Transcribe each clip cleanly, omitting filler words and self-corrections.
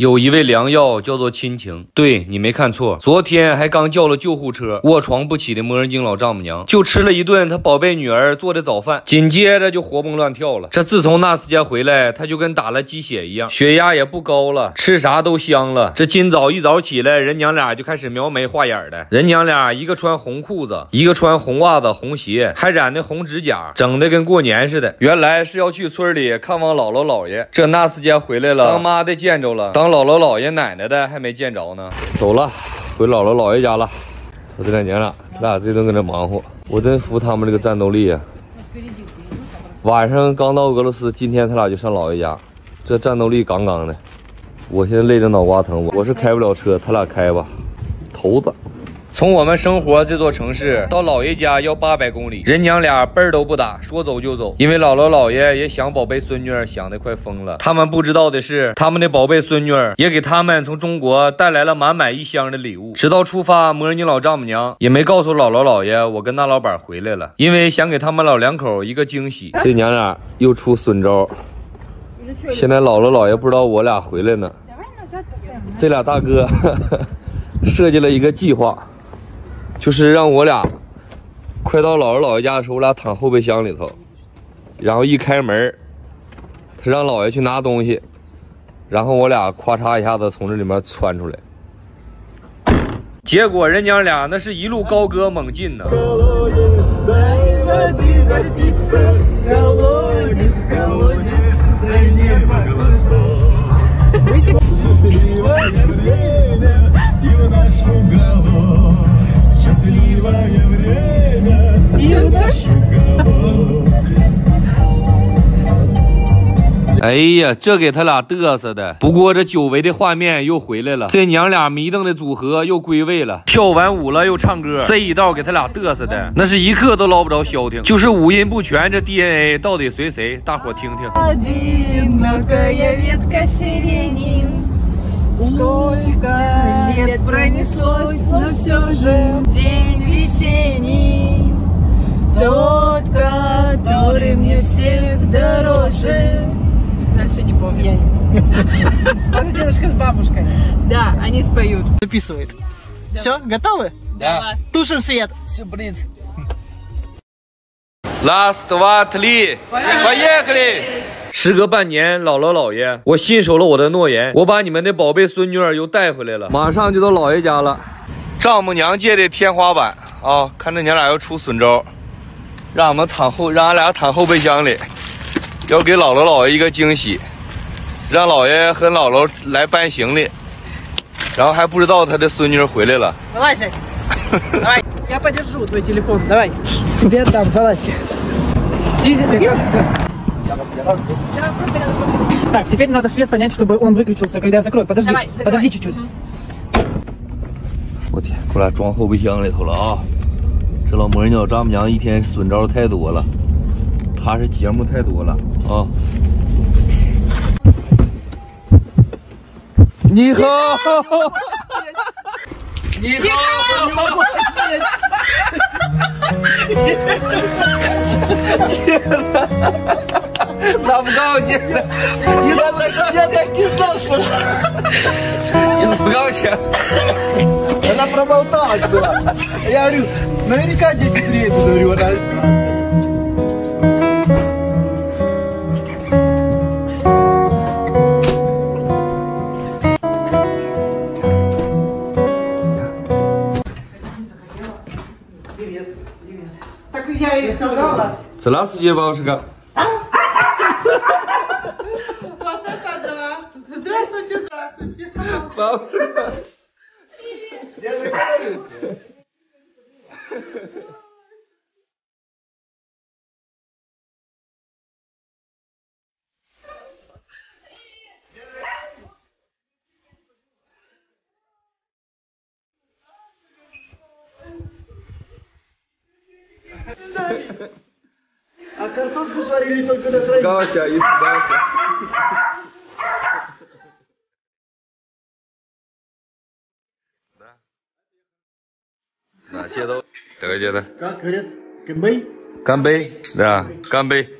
有一味良药叫做亲情。对，你没看错，昨天还刚叫了救护车，卧床不起的磨人精老丈母娘就吃了一顿她宝贝女儿做的早饭，紧接着就活蹦乱跳了。这自从纳斯家回来，她就跟打了鸡血一样，血压也不高了，吃啥都香了。这今早一早起来，人娘俩就开始描眉画眼的，人娘俩一个穿红裤子，一个穿红袜子红鞋，还染的红指甲，整的跟过年似的。原来是要去村里看望姥姥姥爷，这纳斯家回来了，当妈的见着了，当姥姥姥爷奶奶的还没见着呢。走了，回姥姥姥爷家了。我这两年了，俩这顿搁那忙活，我真服他们这个战斗力啊！晚上刚到俄罗斯，今天他俩就上姥爷家，这战斗力杠杠的。我现在累得脑瓜疼，我是开不了车，他俩开吧，头子。从我们生活这座城市到姥爷家要800公里，人娘俩背儿都不打，说走就走。因为姥姥姥爷也想宝贝孙女，想得快疯了。他们不知道的是，他们的宝贝孙女也给他们从中国带来了满满一箱的礼物。直到出发，磨人精老丈母娘也没告诉姥姥姥爷我跟那老板回来了，因为想给他们老两口一个惊喜。这娘俩又出损招，现在姥姥姥爷不知道我俩回来呢。这俩大哥设计了一个计划，就是让我俩快到姥姥姥爷家的时候，我俩躺后备箱里头，然后一开门，他让姥爷去拿东西，然后我俩咔嚓一下子从这里面窜出来。结果人娘俩那是一路高歌猛进呢。哎呀，这给他俩嘚瑟的。不过这久违的画面又回来了，这娘俩迷瞪的组合又归位了，跳完舞了又唱歌，这一道给他俩嘚瑟的那是一刻都捞不着消停，就是五音不全，这 DNA 到底随谁？大伙听听。Сколько лет пронеслось, но все же день весенний, тот, который мне всех дороже. Дальше не помню. Это дедушка с бабушкой. Да, они споют. Записывает. Все, готовы? Да. Тушим свет. Все, блин. Раз, два, три. Поехали!时隔半年，姥姥姥爷，我信守了我的诺言，我把你们的宝贝孙女儿又带回来了，马上就到姥爷家了，丈母娘界的天花板啊！看这娘俩要出损招，让我们躺后，让俺俩躺后备箱里，要给姥姥姥爷一个惊喜，让姥爷和姥姥来搬行李，然后还不知道他的孙女回来了。Давай, давай, я подержу твой телефон, давай, тебе отдам, залазьте. Так, теперь надо свет понять, чтобы он выключился, когда я закрою. Подожди, давай, закрой. Подожди чуть-чуть. 我天，给我俩装后备箱里头了啊！这老磨人精老丈母娘一天损招太多了，他是节目太多了啊！你好，你好。Нам гаудит. Я так и знал, что... Испугался. Она проболталась была. Я говорю, наверняка дети приедут, говорю, она... Здравствуйте, бабушка. Вот это да. Здравствуйте, здравствуйте. Бабушка. Привет. А картошку сварили только на сравнении. Гаша, Гаша. Да. Да, деда. Давай, деда. Как говорят? Камбэй? Камбэй. Да, камбэй.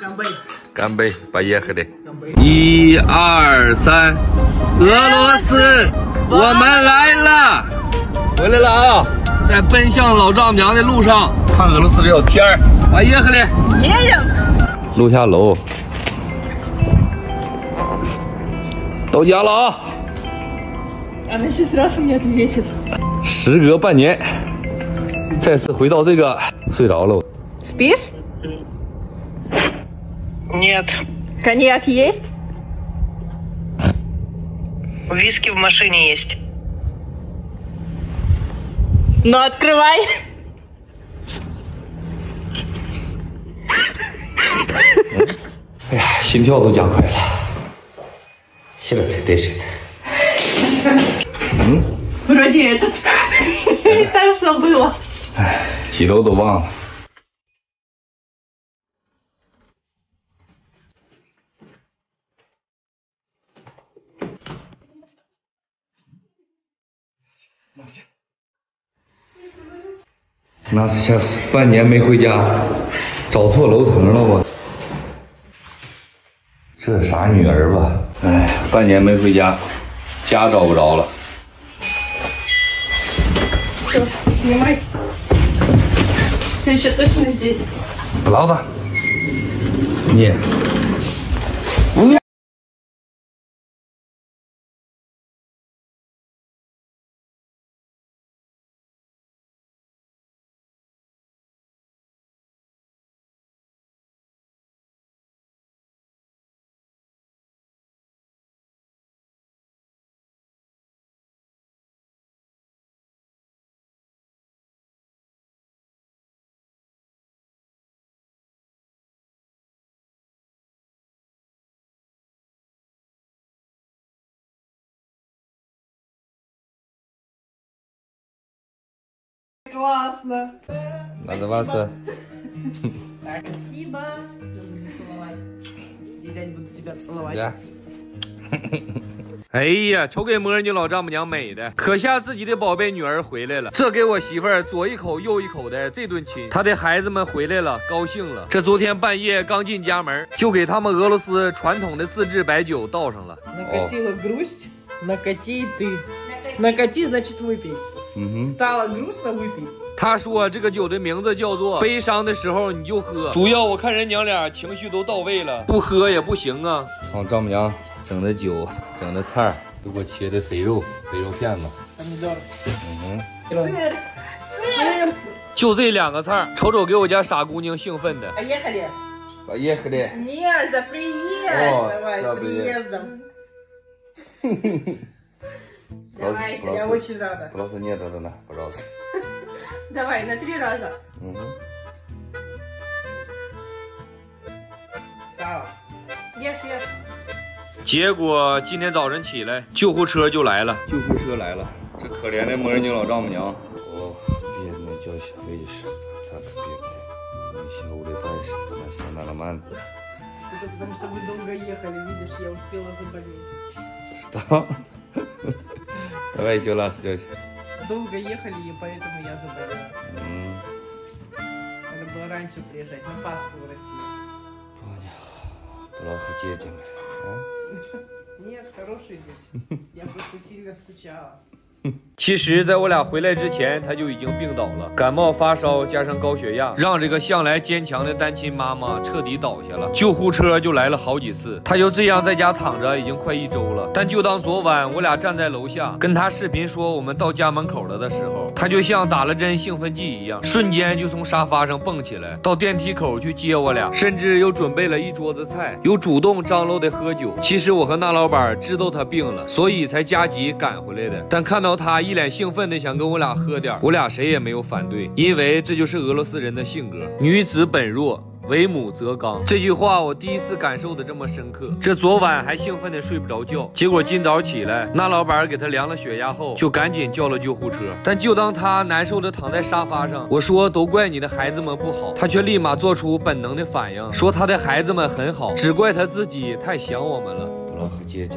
Камбэй. Камбэй. Поехали. 1, 2, 3. 俄罗斯，我们来了，回来了啊！在奔向老丈母娘的路上，看俄罗斯这片儿。啊，耶克嘞！爷爷，楼下楼，到家了啊！时隔半年，再次回到这个，睡着了。Спишь? Нет. Коньяк есть? Виски в машине есть. Ну, открывай.心跳都加快了。现在才对谁？嗯。Вроде этот. Так что было. 几楼都忘了。 那下半年没回家，找错楼层了吧？这傻女儿吧，哎，半年没回家，家找不着了。走，你妈！这是都是你的。不唠叨。你。你。 Классно. Надо вас. Спасибо. Дядя, не буду тебя целовать. Да. 哎呀，瞅给摸你老丈母娘美的，可下自己的宝贝女儿回来了。这给我媳妇儿左一口右一口的这顿亲，她的孩子们回来了，高兴了。这昨天半夜刚进家门，就给他们俄罗斯传统的自制白酒倒上了。Накатила грусть, накати ты, накати значит выпей. 他说这个酒的名字叫做悲伤的时候你就喝，主要我看人娘俩情绪都到位了，不喝也不行啊。好，丈母娘整的酒，整的菜，给我切的肥肉片子。就这两个菜，瞅瞅给我家傻姑娘兴奋的。Поехали. Нет, за приездом. Давайте, я очень рада. Просто нет, да, пожалуйста. Давай, на 3 раза. Сало. Ешь. 结果今天早晨起来，救护车来了。这可怜的摩尔宁老丈母娘。哦，别那叫小卫士，他可别那小屋里待着，那小娜拉曼。Это потому что вы долго ехали, видишь, я успела заболеть. Давай еще раз, Лёша. Долго ехали, и поэтому я заболела. Надо было раньше приезжать, на Пасху в Россию. Понял. Плохо детям, а? Нет, хорошие дети. Я просто сильно скучала. 其实，在我俩回来之前，他就已经病倒了，感冒发烧加上高血压，让这个向来坚强的单亲妈妈彻底倒下了。救护车就来了好几次，他就这样在家躺着，已经快1周了。但就当昨晚我俩站在楼下跟他视频说我们到家门口了的时候，他就像打了针兴奋剂一样，瞬间就从沙发上蹦起来，到电梯口去接我俩，甚至又准备了一桌子菜，有主动张罗的喝酒。其实我和那老板知道他病了，所以才加急赶回来的，但看到。 他一脸兴奋的想跟我俩喝点，我俩谁也没有反对，因为这就是俄罗斯人的性格，女子本弱。 为母则刚这句话，我第一次感受的这么深刻。这昨晚还兴奋的睡不着觉，结果今早起来，那老板给他量了血压后，就赶紧叫了救护车。但就当他难受的躺在沙发上，我说都怪你的孩子们不好，他却立马做出本能的反应，说他的孩子们很好，只怪他自己太想我们了。不老和姐姐。